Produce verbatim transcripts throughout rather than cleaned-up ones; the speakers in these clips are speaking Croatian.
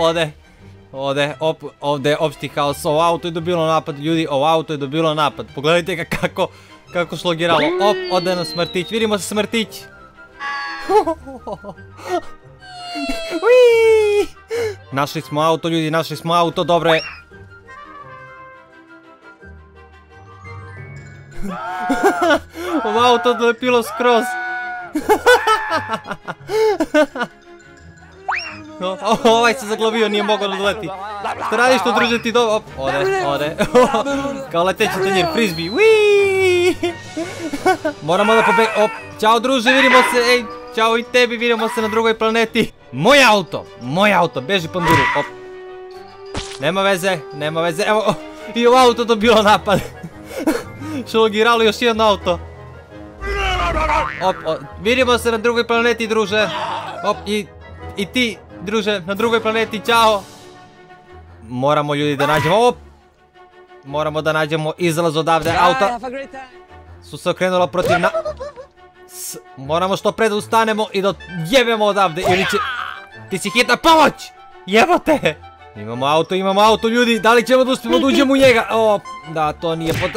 Ode, ode, op, ovde je opšti haos. Ovo auto je dobilo napad, ljudi, ovo auto je dobilo napad. Pogledajte ga kako, kako slogiralo. Op, ode nam smrtić, vidimo se smrtić. Našli smo auto, ljudi, našli smo auto, dobro je. Ovo auto odlepilo skroz. O, ovaj se zaglavio, nije mogao odleti. Šta radiš to, druže, ti dobro? Ode, ode. Kao leteći tanjer, frisbee. Moramo da pobeg... Ćao, druže, vidimo se. Ej, čao i tebi, vidimo se na drugoj planeti. Moj auto, moj auto, beži panduru. Nema veze, nema veze. Evo, i ovo auto dobilo napad. Šlogiralo još jedno auto. Op, op, vidimo se na drugoj planeti, druže. Op, i, i ti, druže, na drugoj planeti, čao. Moramo, ljudi, da nađemo, op. Moramo da nađemo izlaz odavde, auta su se okrenula protiv na... S, moramo što pre da ustanemo i da jebemo odavde, ili će... Ti si hitna pomoć! Jebote! Imamo auto, imamo auto, ljudi, da li ćemo da uspijemo da uđemo u njega? O, da, to nije pot... I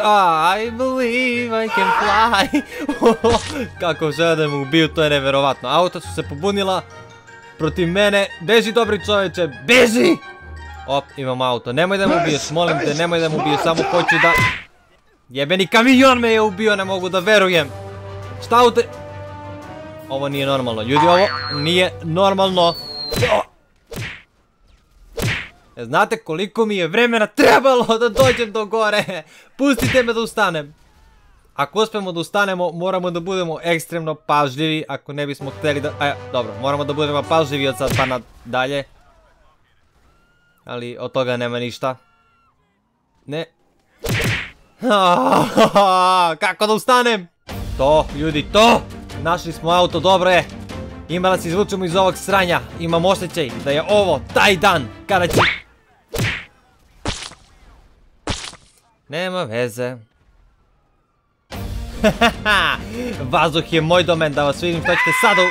believe I can fly. Kako žele da me ubiju, to je neverovatno. Auta su se pobunila protiv mene. Beži, dobri čoveče, beži! Op, imam auto, nemoj da me ubiješ, molim te, nemoj da me ubiješ, samo hoću da... Jebeni kamion me je ubio, ne mogu da verujem. Šta auto... Ovo nije normalno, ljudi, ovo nije normalno. Znate koliko mi je vremena trebalo da dođem do gore? Pustite me da ustanem. Ako uspemo da ustanemo, moramo da budemo ekstremno pažljivi. Ako ne bismo hteli da... A, dobro, moramo da budemo pažljivi od sad pa nadalje. Ali od toga nema ništa. Ne. Kako da ustanem? To, ljudi, to! Našli smo auto, dobro je. Ima da se izvučemo iz ovog sranja. Imam osjećaj da je ovo taj dan kada će... Nema veze. Vazduh je moj domen, da vas vidim što ćete sada u...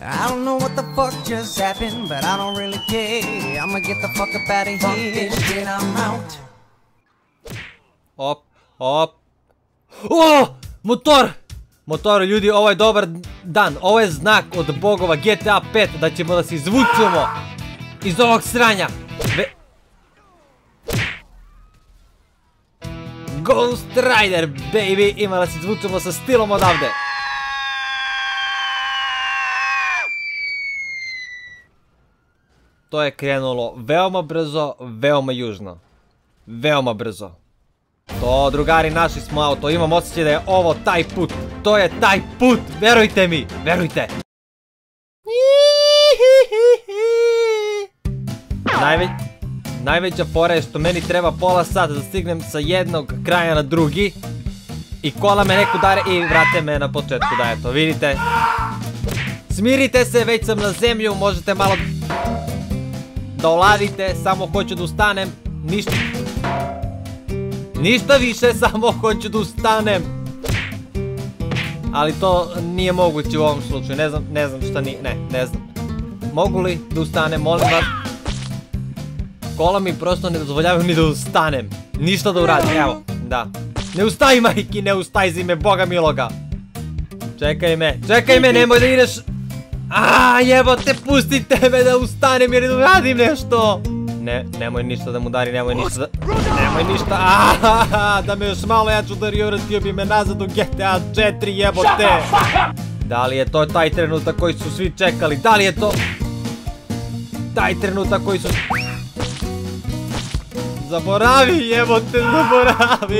I don't know what the fuck just happened, but I don't really care. I'ma get the fuck up out of here, shit, I'm out. Op, op. O, motor! Motor, ljudi, ovo je dobar dan. Ovo je znak od bogova G T A pet da ćemo da se izvučemo iz ovog sranja. Ve... Ghost Rider, baby, ima da se izvučemo sa stilom odavde. To je krenulo veoma brzo, veoma južno. Veoma brzo. To, drugari, našli smo auto, imam osjećaj da je ovo taj put. To je taj put, verujte mi, verujte. Najveć, najveća fora je što meni treba pola sata da stignem sa jednog kraja na drugi. I kola me neku dare i vrate me na početku, da eto, vidite. Smirite se, već sam na zemlju, možete malo da oladite, samo hoću da ustanem, ništa... Ništa više, samo hoću da ustanem. Ali to nije moguće u ovom slučaju, ne znam, ne znam šta nije, ne, ne znam. Mogu li da ustanem, molim vas? Kola mi prosto ne dozvoljavaju ni da ustanem. Ništa da uradim, evo, da. Ne ustaj, majki, ne ustaj zime, boga miloga. Čekaj me, čekaj me, nemoj da ideš. Aaaa, jebote, pustite me da ustanem jer da uradim nešto. Ne, nemoj ništa da mu udari, nemoj ništa da... Nemoj ništa, aaaa, da me još malo ja ću udari, vratio bi me nazad u G T A četiri, jebote! Da li je to taj trenutak koji su svi čekali, da li je to... Taj trenutak koji su... Zaboravi, jebote, zaboravi!